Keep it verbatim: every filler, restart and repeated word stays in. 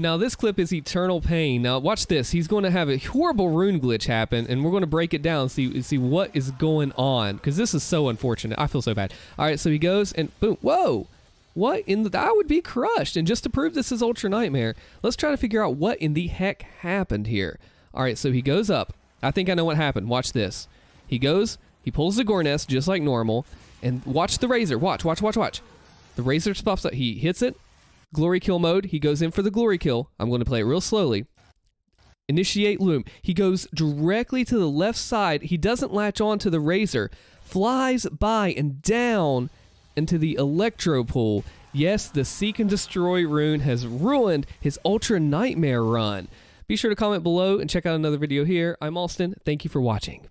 Now, this clip is Eternal Pain. Now, watch this. He's going to have a horrible rune glitch happen, and we're going to break it down and see, see what is going on, because this is so unfortunate. I feel so bad. All right, so he goes, and boom. Whoa! What in the... I would be crushed. And just to prove this is Ultra Nightmare, let's try to figure out what in the heck happened here. All right, so he goes up. I think I know what happened. Watch this. He goes, he pulls the Gorness just like normal, and watch the Razor. Watch, watch, watch, watch. The Razor pops up. He hits it. Glory kill mode. He goes in for the glory kill. I'm going to play it real slowly. Initiate loom. He goes directly to the left side. He doesn't latch on to the Razor. Flies by and down into the electro pool. Yes, the Seek and Destroy rune has ruined his Ultra Nightmare run. Be sure to comment below and check out another video here. I'm Allstin. Thank you for watching.